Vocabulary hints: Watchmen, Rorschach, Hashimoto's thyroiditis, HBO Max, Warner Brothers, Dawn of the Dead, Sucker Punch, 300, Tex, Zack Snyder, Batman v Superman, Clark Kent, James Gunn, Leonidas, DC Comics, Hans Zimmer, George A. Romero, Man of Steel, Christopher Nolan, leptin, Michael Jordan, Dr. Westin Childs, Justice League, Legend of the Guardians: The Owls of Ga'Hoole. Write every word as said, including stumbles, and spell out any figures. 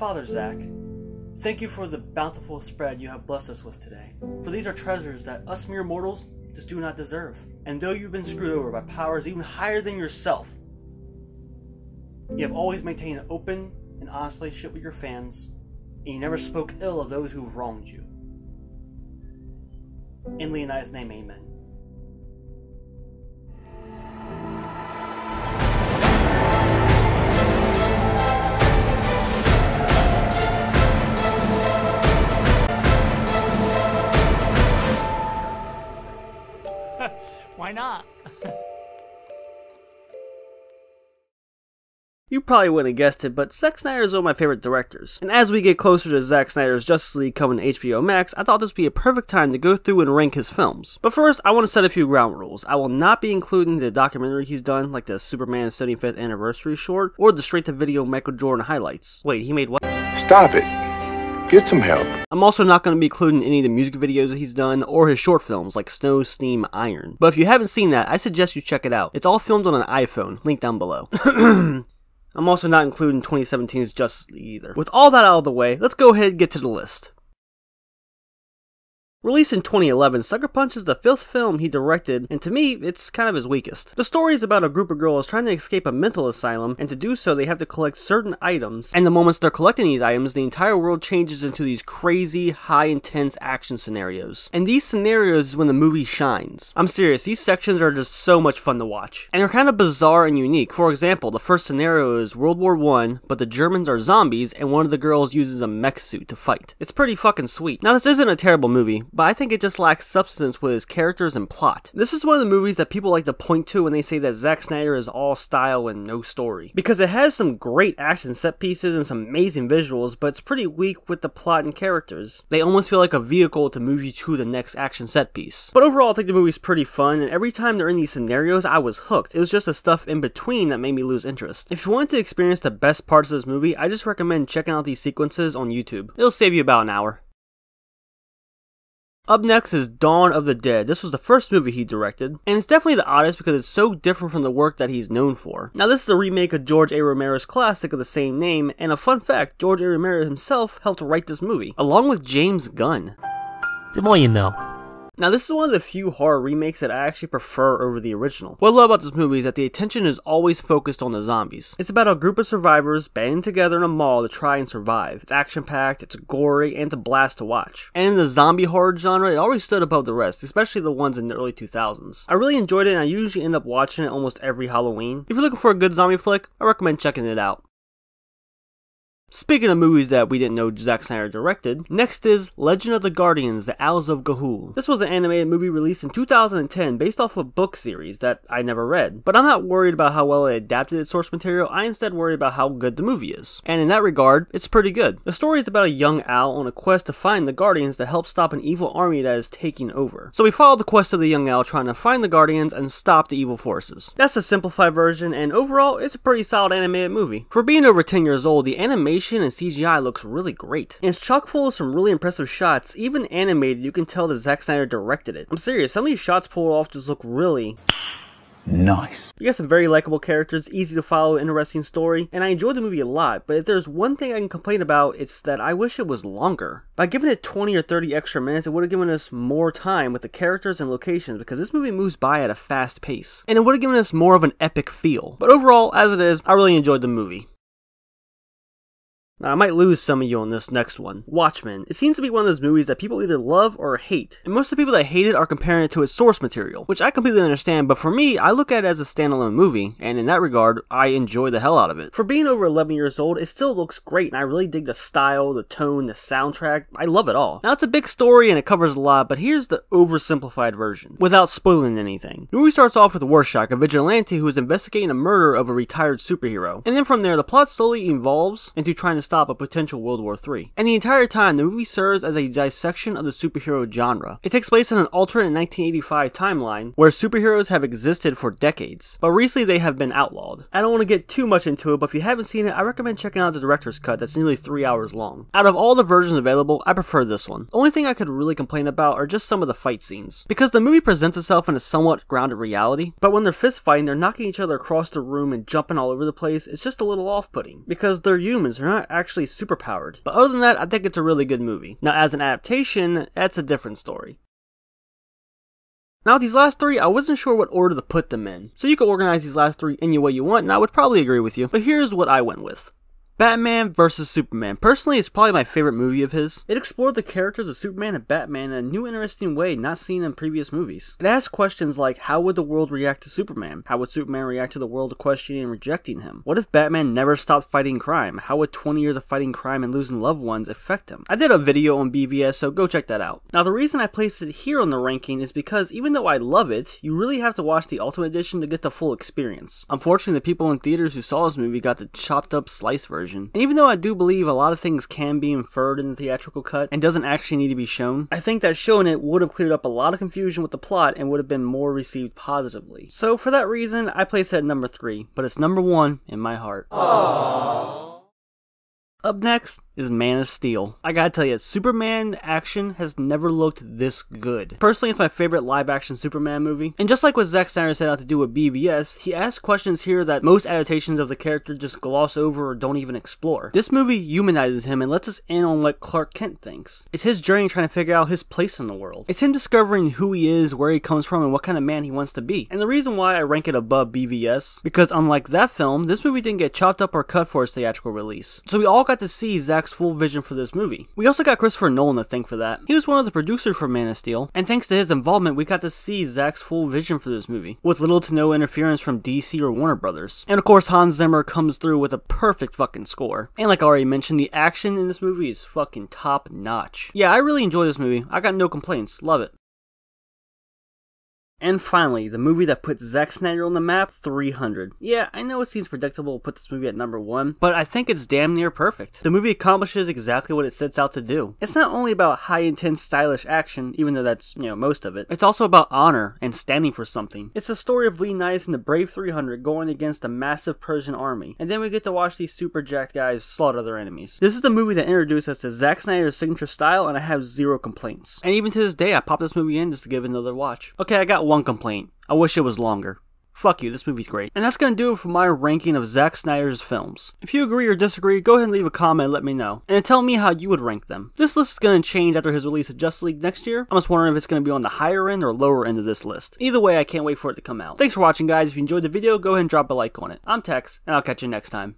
Father Zack, thank you for the bountiful spread you have blessed us with today, for these are treasures that us mere mortals just do not deserve. And though you've been screwed over by powers even higher than yourself, you have always maintained an open and honest relationship with your fans, and you never spoke ill of those who wronged you. In Leonidas' name, amen. Why not? You probably wouldn't have guessed it, but Zack Snyder is one of my favorite directors. And as we get closer to Zack Snyder's Justice League coming to H B O Max, I thought this would be a perfect time to go through and rank his films. But first, I want to set a few ground rules. I will not be including the documentary he's done, like the Superman seventy-fifth anniversary short, or the straight-to-video Michael Jordan highlights. Wait, he made what? Stop it. Get some help. I'm also not going to be including any of the music videos that he's done or his short films like Snow, Steam, Iron. But if you haven't seen that, I suggest you check it out. It's all filmed on an iPhone, link down below. I'm also not including twenty seventeen's Justice League either. With all that out of the way, let's go ahead and get to the list. Released in twenty eleven, Sucker Punch is the fifth film he directed, and to me, it's kind of his weakest. The story is about a group of girls trying to escape a mental asylum, and to do so they have to collect certain items, and the moments they're collecting these items, the entire world changes into these crazy, high-intense action scenarios. And these scenarios is when the movie shines. I'm serious, these sections are just so much fun to watch. And they're kind of bizarre and unique. For example, the first scenario is World War One, but the Germans are zombies, and one of the girls uses a mech suit to fight. It's pretty fucking sweet. Now, this isn't a terrible movie, but I think it just lacks substance with his characters and plot. This is one of the movies that people like to point to when they say that Zack Snyder is all style and no story. Because it has some great action set pieces and some amazing visuals, but it's pretty weak with the plot and characters. They almost feel like a vehicle to move you to the next action set piece. But overall, I think the movie's pretty fun, and every time they're in these scenarios, I was hooked. It was just the stuff in between that made me lose interest. If you want to experience the best parts of this movie, I just recommend checking out these sequences on YouTube. It'll save you about an hour. Up next is Dawn of the Dead. This was the first movie he directed, and it's definitely the oddest because it's so different from the work that he's known for. Now, this is a remake of George A. Romero's classic of the same name, and a fun fact, George A. Romero himself helped write this movie, along with James Gunn. The more you know. Now, this is one of the few horror remakes that I actually prefer over the original. What I love about this movie is that the attention is always focused on the zombies. It's about a group of survivors banding together in a mall to try and survive. It's action-packed, it's gory, and it's a blast to watch. And in the zombie horror genre, it always stood above the rest, especially the ones in the early two thousands. I really enjoyed it, and I usually end up watching it almost every Halloween. If you're looking for a good zombie flick, I recommend checking it out. Speaking of movies that we didn't know Zack Snyder directed, next is Legend of the Guardians: The Owls of Ga'Hoole. This was an animated movie released in two thousand ten based off a book series that I never read, but I'm not worried about how well it adapted its source material, I instead worry about how good the movie is. And in that regard, it's pretty good. The story is about a young owl on a quest to find the Guardians to help stop an evil army that is taking over. So we follow the quest of the young owl trying to find the Guardians and stop the evil forces. That's a simplified version, and overall, it's a pretty solid animated movie. For being over ten years old, the animation and C G I looks really great. And it's chock full of some really impressive shots. Even animated, you can tell that Zack Snyder directed it. I'm serious, some of these shots pulled off just look really nice. You got some very likable characters, easy to follow, interesting story, and I enjoyed the movie a lot, but if there's one thing I can complain about, it's that I wish it was longer. By giving it twenty or thirty extra minutes, it would have given us more time with the characters and locations, because this movie moves by at a fast pace, and it would have given us more of an epic feel. But overall, as it is, I really enjoyed the movie. Now, I might lose some of you on this next one. Watchmen. It seems to be one of those movies that people either love or hate. And most of the people that hate it are comparing it to its source material, which I completely understand, but for me, I look at it as a standalone movie, and in that regard, I enjoy the hell out of it. For being over eleven years old, it still looks great, and I really dig the style, the tone, the soundtrack. I love it all. Now, it's a big story, and it covers a lot, but here's the oversimplified version, without spoiling anything. The movie starts off with Rorschach, a vigilante who is investigating the murder of a retired superhero. And then from there, the plot slowly evolves into trying to stop a potential World War Three. And the entire time, the movie serves as a dissection of the superhero genre. It takes place in an alternate nineteen eighty-five timeline where superheroes have existed for decades, but recently they have been outlawed. I don't want to get too much into it, but if you haven't seen it, I recommend checking out the director's cut that's nearly three hours long. Out of all the versions available, I prefer this one. The only thing I could really complain about are just some of the fight scenes, because the movie presents itself in a somewhat grounded reality, but when they're fist fighting, they're knocking each other across the room and jumping all over the place. It's just a little off-putting, because they're humans, they're not actually actually superpowered. But other than that, I think it's a really good movie. Now, as an adaptation, that's a different story. Now, these last three, I wasn't sure what order to put them in, so you could organize these last three any way you want, and I would probably agree with you, but here's what I went with. Batman v Superman. Personally, it's probably my favorite movie of his. It explored the characters of Superman and Batman in a new, interesting way not seen in previous movies. It asked questions like, how would the world react to Superman? How would Superman react to the world questioning and rejecting him? What if Batman never stopped fighting crime? How would twenty years of fighting crime and losing loved ones affect him? I did a video on B V S, so go check that out. Now, the reason I placed it here on the ranking is because even though I love it, you really have to watch the Ultimate Edition to get the full experience. Unfortunately, the people in theaters who saw this movie got the chopped up, sliced version. And even though I do believe a lot of things can be inferred in the theatrical cut and doesn't actually need to be shown, I think that showing it would have cleared up a lot of confusion with the plot and would have been more received positively. So for that reason, I place it at number three, but it's number one in my heart. Aww. Up next is Man of Steel. I gotta tell you, Superman action has never looked this good. Personally, it's my favorite live-action Superman movie. And just like what Zack Snyder set out to do with B V S, he asked questions here that most adaptations of the character just gloss over or don't even explore. This movie humanizes him and lets us in on what Clark Kent thinks. It's his journey trying to figure out his place in the world. It's him discovering who he is, where he comes from, and what kind of man he wants to be. And the reason why I rank it above B V S, because unlike that film, this movie didn't get chopped up or cut for its theatrical release. So we all got to see Zack's full vision for this movie. We also got Christopher Nolan to thank for that. He was one of the producers for Man of Steel, and thanks to his involvement, we got to see Zack's full vision for this movie, with little to no interference from D C or Warner Brothers. And of course, Hans Zimmer comes through with a perfect fucking score. And like I already mentioned, the action in this movie is fucking top notch. Yeah, I really enjoy this movie. I got no complaints. Love it. And finally, the movie that put Zack Snyder on the map, three hundred. Yeah, I know it seems predictable to put this movie at number one, but I think it's damn near perfect. The movie accomplishes exactly what it sets out to do. It's not only about high-intense, stylish action, even though that's, you know, most of it. It's also about honor and standing for something. It's the story of Leonidas and the brave three hundred going against a massive Persian army, and then we get to watch these super jacked guys slaughter their enemies. This is the movie that introduced us to Zack Snyder's signature style, and I have zero complaints. And even to this day, I pop this movie in just to give it another watch. Okay, I got one. One complaint. I wish it was longer. Fuck you, this movie's great. And that's gonna do it for my ranking of Zack Snyder's films. If you agree or disagree, go ahead and leave a comment and let me know. And tell me how you would rank them. This list is gonna change after his release of Justice League next year. I'm just wondering if it's gonna be on the higher end or lower end of this list. Either way, I can't wait for it to come out. Thanks for watching, guys. If you enjoyed the video, go ahead and drop a like on it. I'm Tex, and I'll catch you next time.